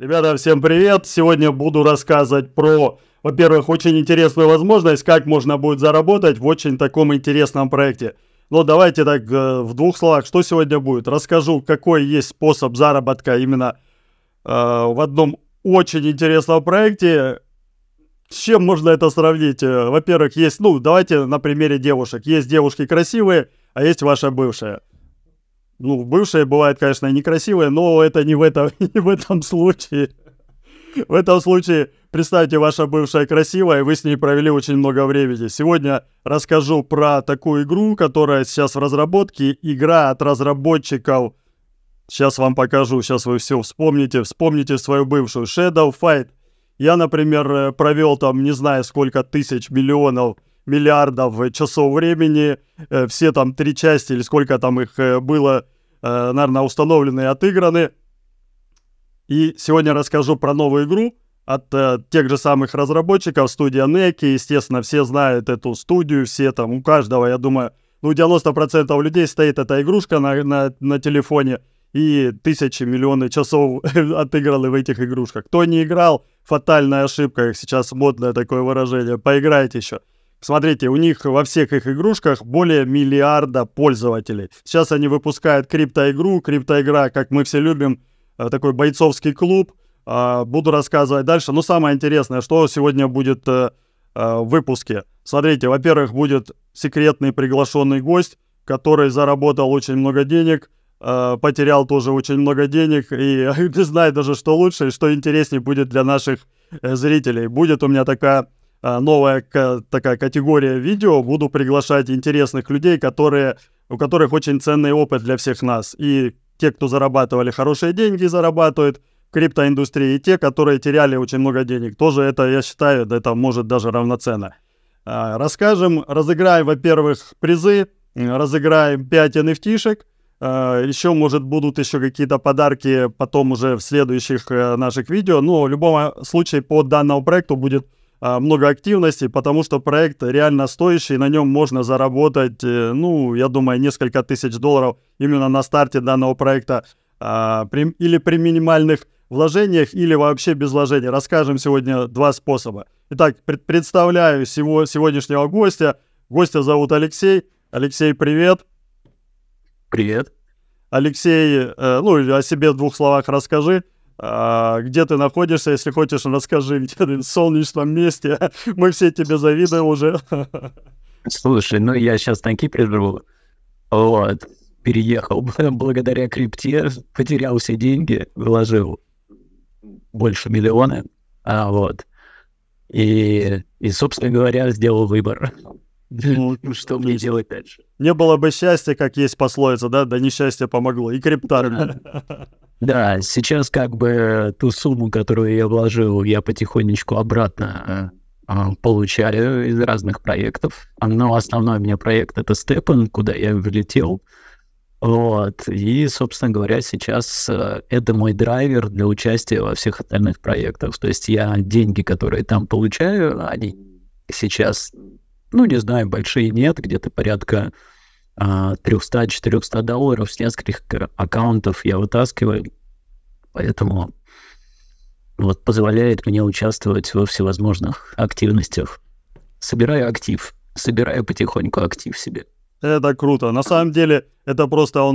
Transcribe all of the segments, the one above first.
Ребята, всем привет! Сегодня буду рассказывать про, во-первых, очень интересную возможность, как можно будет заработать в очень таком интересном проекте. Но давайте так в двух словах, что сегодня будет. Расскажу, какой есть способ заработка именно в одном очень интересном проекте. С чем можно это сравнить? Во-первых, есть, давайте на примере девушек. Есть девушки красивые, а есть ваша бывшая. Ну, бывшие бывают, конечно, некрасивые, но это не в этом случае. В этом случае, представьте, ваша бывшая красивая, и вы с ней провели очень много времени. Сегодня расскажу про такую игру, которая сейчас в разработке. Игра от разработчиков. Сейчас вам покажу, сейчас вы все вспомните. Вспомните свою бывшую. Shadow Fight. Я, например, провел там не знаю сколько тысяч, миллионов, миллиардов часов времени, все там 3 части или сколько там их было, наверное, установлены и отыграны. И сегодня расскажу про новую игру от тех же самых разработчиков, студия Nekki. Естественно, все знают эту студию, все там, у каждого, я думаю, 90% людей стоит эта игрушка на телефоне, и тысячи, миллионы часов отыграны в этих игрушках. Кто не играл, фатальная ошибка, сейчас модное такое выражение, поиграйте еще. Смотрите, у них во всех их игрушках более миллиарда пользователей. Сейчас они выпускают криптоигру. Криптоигра, как мы все любим, такой бойцовский клуб. Буду рассказывать дальше. Но самое интересное, что сегодня будет в выпуске. Смотрите, во-первых, будет секретный приглашенный гость, который заработал очень много денег, потерял тоже очень много денег и не знает даже, что лучше и что интереснее будет для наших зрителей. Будет у меня новая такая категория видео. Буду приглашать интересных людей, у которых очень ценный опыт для всех нас. И те, кто зарабатывали хорошие деньги, зарабатывают в криптоиндустрии. И те, которые теряли очень много денег. Тоже это, я считаю, это может даже равноценно. Расскажем, разыграем, во-первых, призы. Разыграем 5 NFT-шек. Еще, может, будут еще какие-то подарки потом уже в следующих наших видео. Но в любом случае по данному проекту будет много активности, потому что проект реально стоящий, на нем можно заработать, я думаю, несколько тысяч долларов именно на старте данного проекта, или при минимальных вложениях, или вообще без вложений. Расскажем сегодня два способа. Итак, представляю сегодняшнего гостя. Гостя зовут Алексей. Алексей, привет. Привет. Алексей, о себе в двух словах расскажи. Где ты находишься, если хочешь, расскажи, где ты, в солнечном месте. Мы все тебе завидуем уже. Слушай, я сейчас на Кипре живу. Вот, переехал благодаря крипте, потерял все деньги, вложил больше миллиона. И, собственно говоря, сделал выбор. Что мне делать дальше? Не было бы счастья, как есть пословица, да несчастье помогло, и крипта. Да, сейчас как бы ту сумму, которую я вложил, я потихонечку обратно получаю из разных проектов. Но основной у меня проект — это STEPN, куда я влетел. Вот. И, собственно говоря, сейчас это мой драйвер для участия во всех остальных проектах. То есть я деньги, которые там получаю, они сейчас, не знаю, большие нет, где-то порядка 300-400 долларов с нескольких аккаунтов я вытаскиваю, поэтому позволяет мне участвовать во всевозможных активностях. Собираю потихоньку актив себе. Это круто. На самом деле, это просто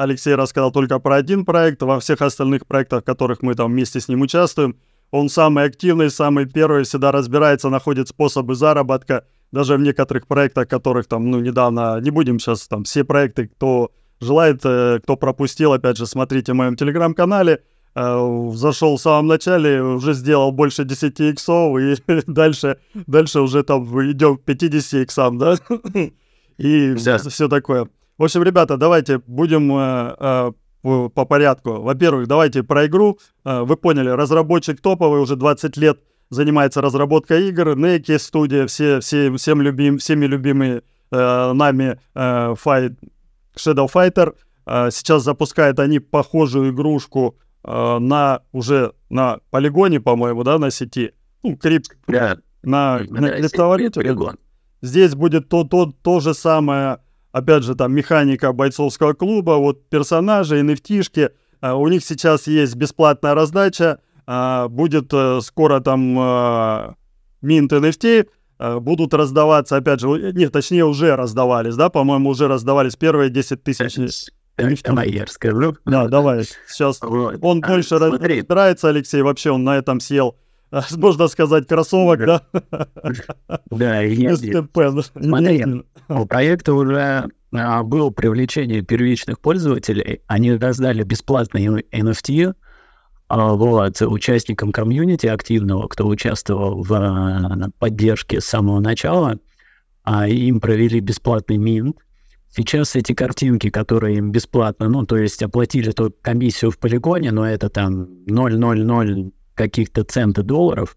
Алексей рассказал только про один проект, во всех остальных проектах, в которых мы там вместе с ним участвуем, он самый активный, самый первый, всегда разбирается, находит способы заработка. Даже в некоторых проектах, которых там, недавно, не будем сейчас там все проекты, кто желает, кто пропустил, опять же, смотрите в моем телеграм-канале, зашел в самом начале, уже сделал больше 10 иксов, и дальше уже там идем к 50 иксам, да? И все такое. В общем, ребята, давайте будем по порядку. Во-первых, давайте про игру. Вы поняли, разработчик топовый, уже 20 лет, занимается разработкой игр, Nekki студия, всеми любимый нами Shadow Fighter. Сейчас запускают они похожую игрушку на полигоне, по-моему, да, на сети. На криптовалюте. Здесь будет то же самое, опять же, там механика бойцовского клуба, персонажи, NFT-шки. У них сейчас есть бесплатная раздача. будет скоро там Mint NFT, будут раздаваться, опять же, нет, точнее, уже раздавались, да, по-моему, уже раздавались первые 10 тысяч. Давай я расскажу. Да, давай, сейчас. Он больше нравится, Алексей, вообще он на этом съел, можно сказать, кроссовок, да? Да, STEPN. У проекта уже было привлечение первичных пользователей, они раздали бесплатный NFT, вот, участникам комьюнити активного, кто участвовал в поддержке с самого начала, им провели бесплатный минт. Сейчас эти картинки, которые им бесплатно, ну, то есть оплатили только комиссию в полигоне, но это там 0,00 каких-то центов долларов,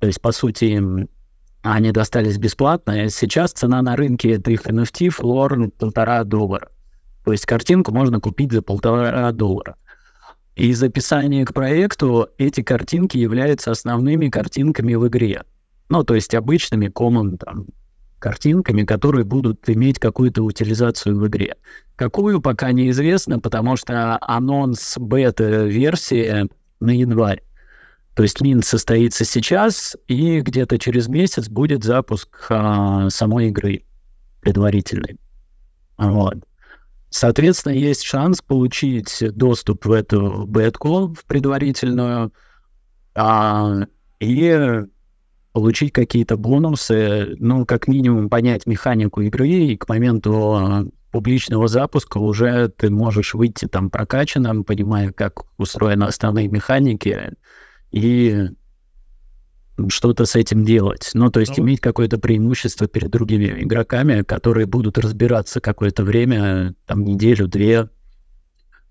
то есть, по сути, им они достались бесплатно. Сейчас цена на рынке этих NFT флор $1,5. То есть картинку можно купить за $1,5. Из описания к проекту эти картинки являются основными картинками в игре. Ну, то есть обычными common там картинками, которые будут иметь какую-то утилизацию в игре. Какую, пока неизвестно, потому что анонс бета-версии на январь. То есть минт состоится сейчас, и где-то через месяц будет запуск самой игры предварительный. Вот. Соответственно, есть шанс получить доступ в эту бетку, в предварительную, и получить какие-то бонусы, ну, как минимум, понять механику игры, и к моменту публичного запуска уже ты можешь выйти там прокачанным, понимая, как устроены основные механики, и что-то с этим делать. Ну, то есть иметь какое-то преимущество перед другими игроками, которые будут разбираться какое-то время, там, неделю-две,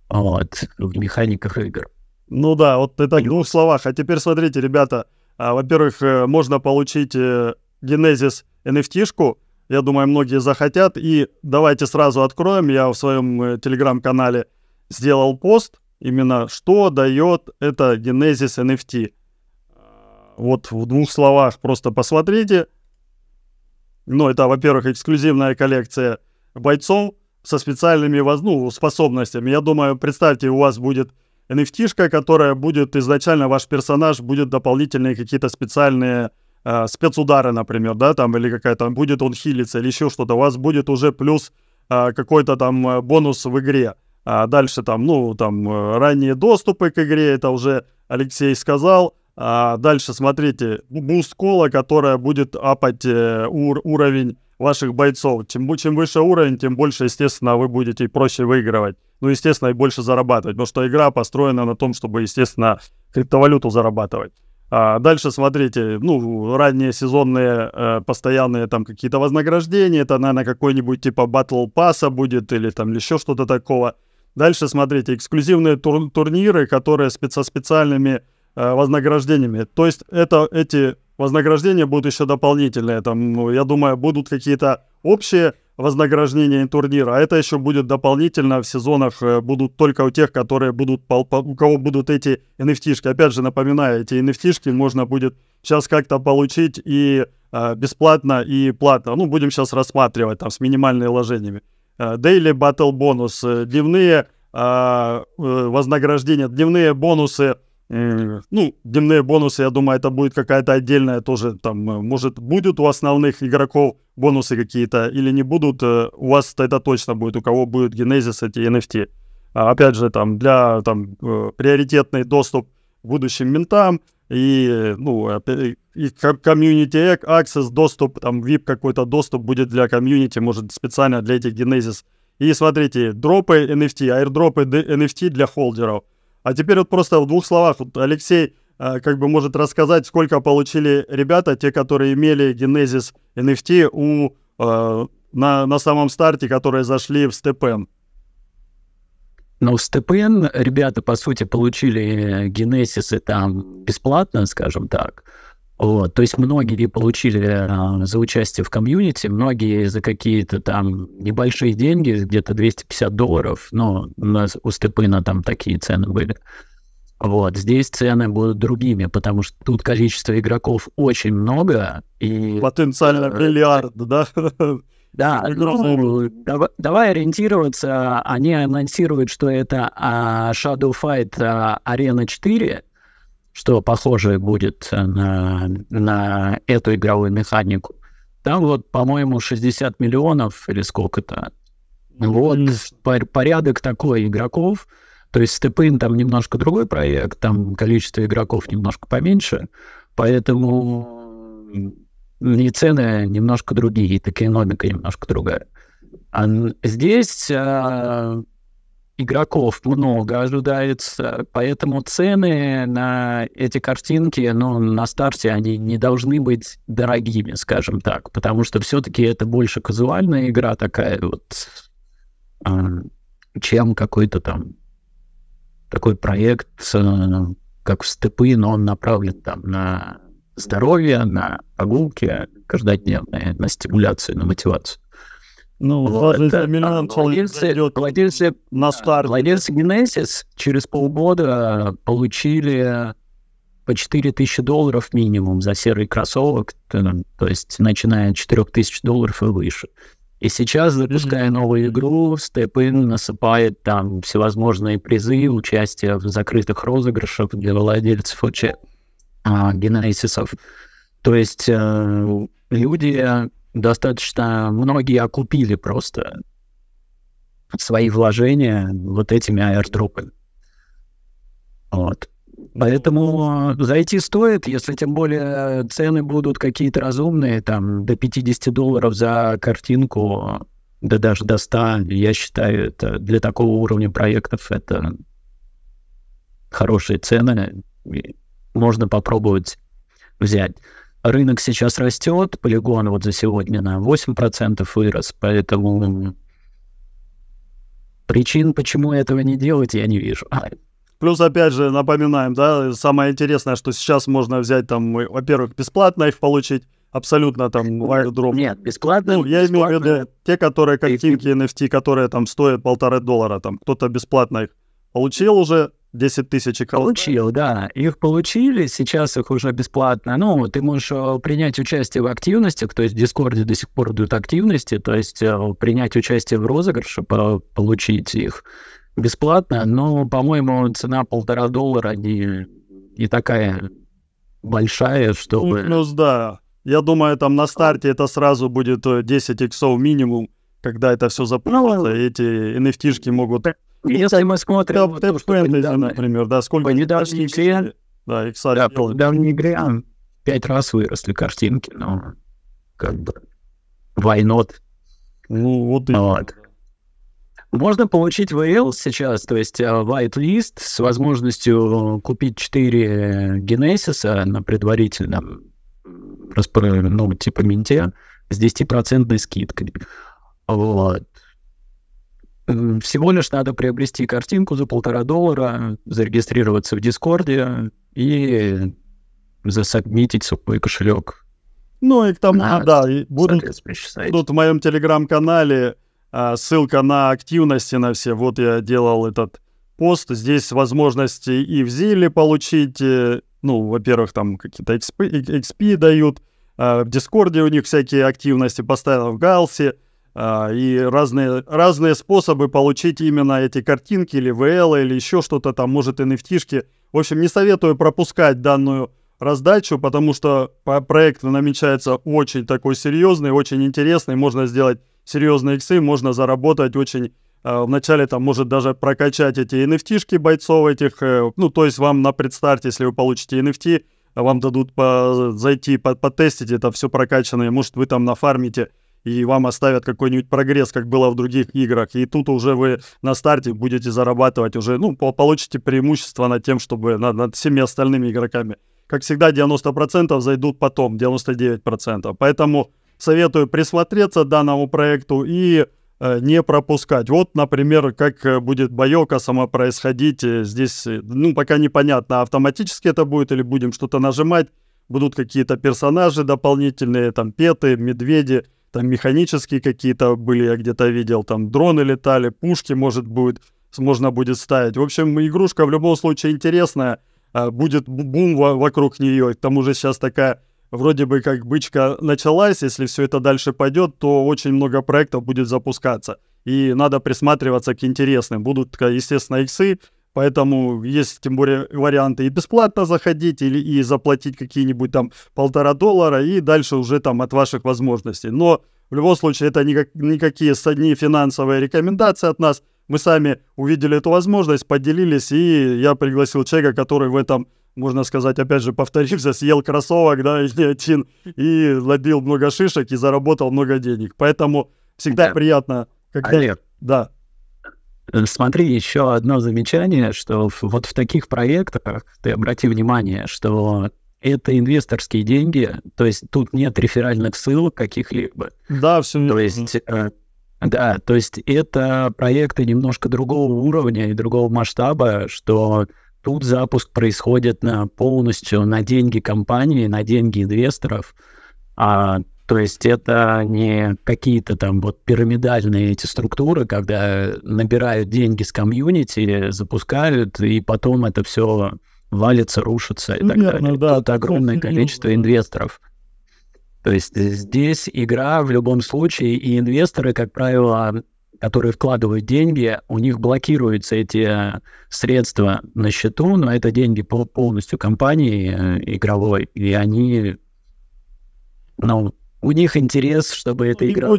вот, в механиках игр. Ну да, вот это в двух словах. А теперь смотрите, ребята, во-первых, можно получить Genesis NFT-шку, я думаю, многие захотят, и давайте сразу откроем, я в своем телеграм-канале сделал пост, именно что дает это Genesis NFT. Вот в двух словах просто посмотрите. Ну, это, во-первых, эксклюзивная коллекция бойцов со специальными способностями. Я думаю, представьте, у вас будет NFT-шка, которая будет изначально, ваш персонаж будет дополнительные какие-то специальные спецудары, например, да, там, или какая-то, будет он хилиться, или еще что-то. У вас будет уже плюс какой-то там бонус в игре. А дальше там, ну, там, ранние доступы к игре, это уже Алексей сказал. А дальше, смотрите, буст-кола, которая будет апать уровень ваших бойцов. Чем выше уровень, тем больше, естественно, вы будете проще выигрывать. Ну, естественно, и больше зарабатывать, потому что игра построена на том, чтобы, естественно, криптовалюту зарабатывать. А дальше, смотрите, ну, ранние сезонные постоянные там какие-то вознаграждения. Это, наверное, какой-нибудь типа батл пасса будет или там еще что-то такого. Дальше, смотрите, эксклюзивные турниры, которые со специальными вознаграждениями. То есть эти вознаграждения будут еще дополнительные. Там, ну, я думаю, будут какие-то общие вознаграждения и турниры, а это еще будет дополнительно в сезонах, будут только у тех, которые будут, у кого будут эти NFT-шки. Опять же, напоминаю, эти NFT-шки можно будет сейчас как-то получить и бесплатно, и платно. Ну, будем сейчас рассматривать там с минимальными вложениями. Daily Battle бонус, дневные вознаграждения, дневные бонусы. Ну, дневные бонусы, я думаю, это будет какая-то отдельная тоже, там, может, будут у основных игроков бонусы какие-то или не будут, у вас это точно будет, у кого будет Genesis эти NFT. Опять же, там, для, там, приоритетный доступ к будущим ментам и, ну, и community access, доступ, там, VIP какой-то доступ будет для комьюнити, может, специально для этих Genesis. И смотрите, дропы NFT, аирдропы NFT для холдеров. А теперь вот просто в двух словах, вот Алексей как бы может рассказать, сколько получили ребята, те, которые имели Genesis NFT на самом старте, которые зашли в STEPN. Ну, в STEPN ребята, по сути, получили Genesis там бесплатно, скажем так. Вот, то есть многие получили за участие в комьюнити, многие за какие-то там небольшие деньги, где-то $250, но у нас у STEPN там такие цены были. Вот, здесь цены будут другими, потому что тут количество игроков очень много. И потенциально миллиард, да? Да, ну, давай ориентироваться. Они анонсируют, что это Shadow Fight Arena 4, что похожее будет на эту игровую механику. Там вот, по-моему, 60 миллионов или сколько-то. Вот порядок такой игроков. То есть STEPN там немножко другой проект, там количество игроков немножко поменьше, поэтому и цены немножко другие, и экономика немножко другая. А здесь игроков много ожидается, поэтому цены на эти картинки, ну, на старте они не должны быть дорогими, скажем так, потому что все-таки это больше казуальная игра такая вот, чем какой-то там такой проект, как в STEPN, но он направлен там на здоровье, на прогулки каждодневные, на стимуляцию, на мотивацию. Ну, владельцы Genesis через полгода получили по $4000 минимум за серый кроссовок, то есть начиная от $4000 и выше. И сейчас, запуская новую игру, STEPN насыпает там всевозможные призы, участие в закрытых розыгрышах для владельцев Genesis. То есть люди... Достаточно многие окупили просто свои вложения вот этими аирдропами. Вот. Поэтому зайти стоит, если тем более цены будут какие-то разумные, там до $50 за картинку, да даже до 100, я считаю, это для такого уровня проектов это хорошие цены, можно попробовать взять. Рынок сейчас растет, полигон вот за сегодня на 8% вырос, поэтому причин, почему этого не делать, я не вижу. Плюс, опять же, напоминаем, да, самое интересное, что сейчас можно взять там, во-первых, бесплатно их получить, абсолютно там airdrop. Нет, бесплатно. Ну, я имею в виду те, которые картинки NFT, которые там стоят $1,5 там, кто-то бесплатно их получил уже. 10 тысяч экранов. Получил, да. Их получили, сейчас их уже бесплатно. Ну, ты можешь принять участие в активностях, то есть в Дискорде до сих пор идут активности, то есть принять участие в розыгрыше, получить их бесплатно, но, по-моему, цена $1,5 не такая большая, чтобы... Плюс, да. Я думаю, там на старте это сразу будет 10 иксов минимум, когда это все запустится, ну, эти NFT-шки могут... Если мы смотрим... Например, да, сколько... По недавней игре... Да, по недавней игре 5 раз выросли картинки, но как бы... Why not? Ну, вот и... Вот. Можно получить VL сейчас, то есть whitelist с возможностью купить 4 Genesis'а на предварительном, ну, типа минте, с 10% скидкой. Вот. Всего лишь надо приобрести картинку за $1,5, зарегистрироваться в Дискорде и засобмитить свой кошелек. Ну и к тому, да, и будут в моем телеграм-канале ссылка на активности на все. Вот я делал этот пост. Здесь возможности и в Зиле получить. Ну, во-первых, там какие-то XP дают. В Дискорде у них всякие активности поставил в Галсе. И разные способы получить именно эти картинки, или VL, или еще что-то там, может, NFT-шки. В общем, не советую пропускать данную раздачу, потому что проект намечается очень такой серьезный, очень интересный. Можно сделать серьезные иксы, можно заработать очень... Вначале там может даже прокачать эти NFT-шки бойцов этих. Ну, то есть вам на предстарте, если вы получите NFT, вам дадут зайти, потестить это все прокачанное. Может, вы там нафармите... и вам оставят какой-нибудь прогресс, как было в других играх, и тут уже вы на старте будете зарабатывать уже, ну, получите преимущество над тем, чтобы над всеми остальными игроками. Как всегда, 90% зайдут потом, 99%. Поэтому советую присмотреться данному проекту и не пропускать. Вот, например, как будет боёвка сама происходить здесь, ну, пока непонятно, автоматически это будет или будем что-то нажимать, будут какие-то персонажи дополнительные, там, петы, медведи, там механические какие-то были, я где-то видел, там дроны летали, пушки, может, будет, можно будет ставить. В общем, игрушка в любом случае интересная, будет бум вокруг нее. К тому же сейчас такая, вроде бы как бычка началась, если все это дальше пойдет, то очень много проектов будет запускаться. И надо присматриваться к интересным. Будут, естественно, иксы, Поэтому есть, тем более, варианты и бесплатно заходить, или и заплатить какие-нибудь там $1,5, и дальше уже там от ваших возможностей. Но в любом случае это никакие не финансовые рекомендации от нас. Мы сами увидели эту возможность, поделились, и я пригласил человека, который в этом, можно сказать, опять же, повторимся, съел кроссовок, да, и не один, и ловил много шишек, и заработал много денег. Поэтому всегда приятно, когда... Олег. Да. Смотри, еще одно замечание, что вот в таких проектах ты обрати внимание, что это инвесторские деньги, то есть тут нет реферальных ссылок каких-либо. Да, все верно. То есть, да, то есть это проекты немножко другого уровня и другого масштаба, что тут запуск происходит полностью на деньги компании, на деньги инвесторов. То есть это не какие-то там вот пирамидальные эти структуры, когда набирают деньги с комьюнити, запускают, и потом это все валится, рушится и так далее. Да, тут огромное количество инвесторов. То есть здесь игра в любом случае, и инвесторы, как правило, которые вкладывают деньги, у них блокируются эти средства на счету, но это деньги полностью компании игровой, и они... Ну, у них интерес, чтобы эта игра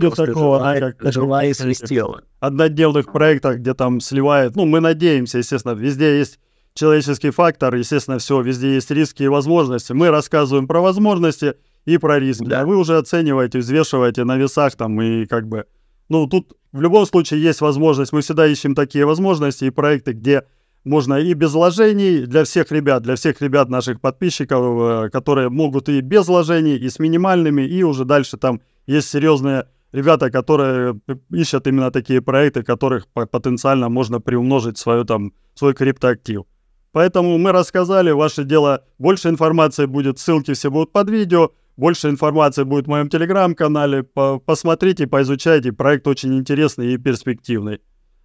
жила и свистела. Однодневных проектах, где там сливают. Ну, мы надеемся, естественно, везде есть человеческий фактор, естественно, все, везде есть риски и возможности. Мы рассказываем про возможности и про риски. Да. А вы уже оцениваете, взвешиваете на весах там и как бы... Ну, тут в любом случае есть возможность. Мы всегда ищем такие возможности и проекты, где можно и без вложений для всех ребят наших подписчиков, которые могут и без вложений, и с минимальными, и уже дальше там есть серьезные ребята, которые ищут именно такие проекты, в которых потенциально можно приумножить свой криптоактив. Поэтому мы рассказали, ваше дело, больше информации будет, ссылки все будут под видео, больше информации будет в моем телеграм-канале, посмотрите, поизучайте, проект очень интересный и перспективный.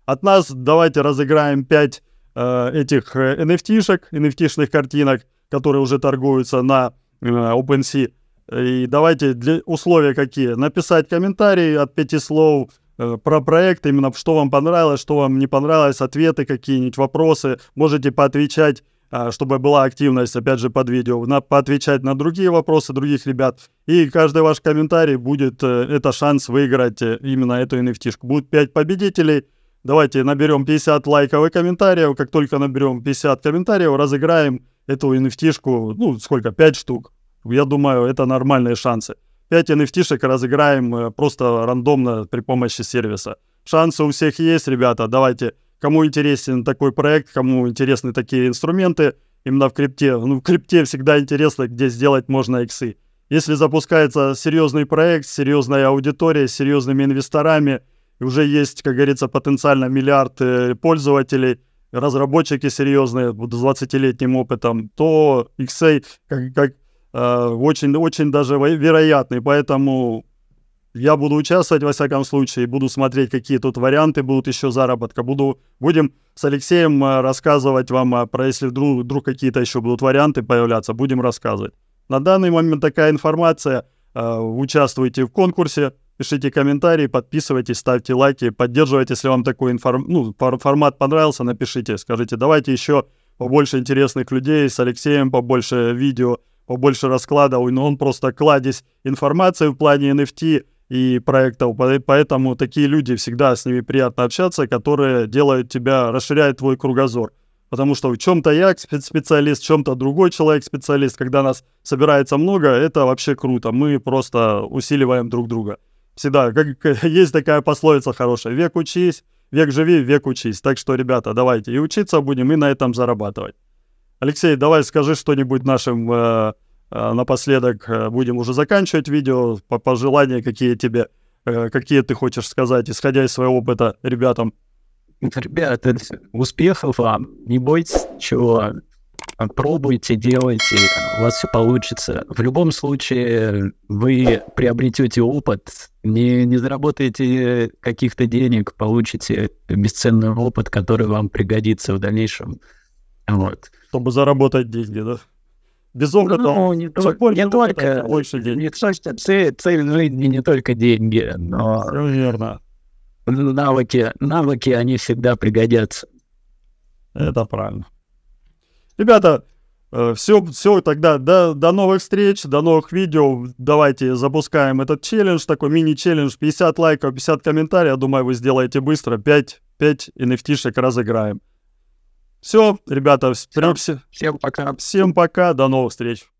От нас давайте разыграем 5 этих NFT-шек, NFT-шных картинок, которые уже торгуются на OpenSea. И давайте условия какие? Написать комментарий от 5 слов про проект, именно что вам понравилось, что вам не понравилось, ответы какие-нибудь, вопросы. Можете поотвечать, чтобы была активность, опять же, под видео, поотвечать на другие вопросы других ребят. И каждый ваш комментарий будет, это шанс выиграть именно эту NFT-шку. Будет 5 победителей. Давайте наберем 50 лайков и комментариев. Как только наберем 50 комментариев, разыграем эту NFT-шку. Ну, сколько? 5 штук. Я думаю, это нормальные шансы. 5 NFT-шек разыграем просто рандомно при помощи сервиса. Шансы у всех есть, ребята. Давайте, кому интересен такой проект, кому интересны такие инструменты, именно в крипте. Ну, в крипте всегда интересно, где сделать можно иксы. Если запускается серьезный проект, серьезная аудитория, с серьезными инвесторами, уже есть, как говорится, потенциально миллиард пользователей, разработчики серьезные, с 20-летним опытом, то XA очень даже вероятный. Поэтому я буду участвовать, во всяком случае, буду смотреть, какие тут варианты будут еще заработка. Будем с Алексеем рассказывать вам, про если вдруг какие-то еще будут варианты появляться, будем рассказывать. На данный момент такая информация. Участвуйте в конкурсе. Пишите комментарии, подписывайтесь, ставьте лайки, поддерживайте, если вам такой формат понравился, напишите, скажите, давайте еще побольше интересных людей, с Алексеем побольше видео, побольше расклада, он просто кладезь информации в плане NFT и проектов, поэтому такие люди, всегда с ними приятно общаться, которые делают тебя, расширяют твой кругозор. Потому что в чем-то я специалист, в чем-то другой человек специалист, когда нас собирается много, это вообще круто, мы просто усиливаем друг друга. Всегда, как есть такая пословица хорошая, век учись, век живи, век учись. Так что, ребята, давайте и учиться будем, и на этом зарабатывать. Алексей, давай скажи что-нибудь нашим напоследок, будем уже заканчивать видео, пожелания, какие ты хочешь сказать, исходя из своего опыта ребятам. Ребята, успехов вам, не бойтесь ничего, пробуйте, делайте, у вас все получится. В любом случае вы приобретете опыт, не заработаете каких-то денег, получите бесценный опыт, который вам пригодится в дальнейшем. Вот. Чтобы заработать деньги, да? Без опыта, больше денег. Цель жизни не только деньги, но верно. Навыки, они всегда пригодятся. Это правильно. Ребята, все тогда. До новых встреч, до новых видео. Давайте запускаем этот челлендж, такой мини-челлендж. 50 лайков, 50 комментариев. Я думаю, вы сделаете быстро. 5 NFT-шек разыграем. Все, ребята, всем пока. Всем пока, до новых встреч.